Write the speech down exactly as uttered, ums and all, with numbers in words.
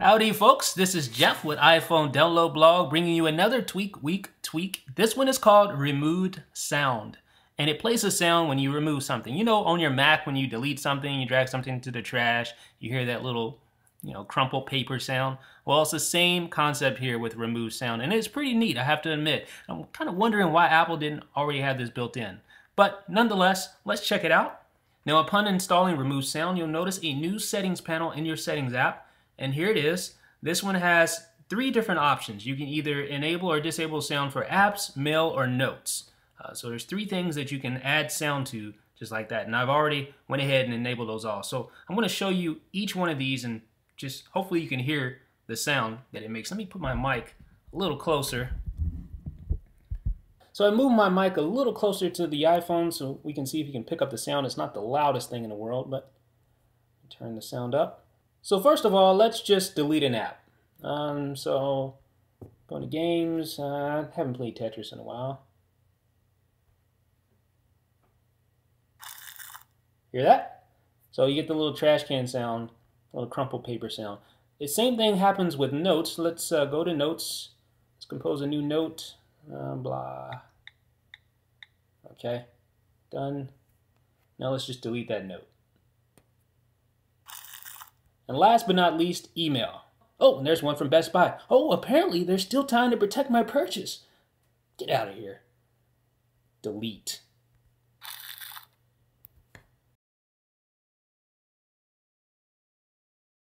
Howdy folks, this is Jeff with iPhone Download Blog bringing you another tweak week tweak. This one is called Removed Sound, and it plays a sound when you remove something. You know, on your Mac when you delete something, you drag something to the trash, you hear that little, you know, crumpled paper sound. Well, it's the same concept here with Removed Sound, and it's pretty neat, I have to admit. I'm kind of wondering why Apple didn't already have this built in. But nonetheless, let's check it out. Now, upon installing Removed Sound, you'll notice a new settings panel in your settings app. And here it is. This one has three different options. You can either enable or disable sound for apps, mail, or notes. Uh, so there's three things that you can add sound to just like that. And I've already went ahead and enabled those all. So I'm going to show you each one of these, and just hopefully you can hear the sound that it makes. Let me put my mic a little closer. So I moved my mic a little closer to the iPhone so we can see if you can pick up the sound. It's not the loudest thing in the world, but turn the sound up. So first of all, let's just delete an app. Um, so going to games. I uh, haven't played Tetris in a while. Hear that? So you get the little trash can sound, little crumpled paper sound. The same thing happens with notes. Let's uh, go to notes. Let's compose a new note. Uh, blah. Okay. Done. Now let's just delete that note. And last but not least, email. Oh, and there's one from Best Buy. Oh, apparently there's still time to protect my purchase. Get out of here. Delete.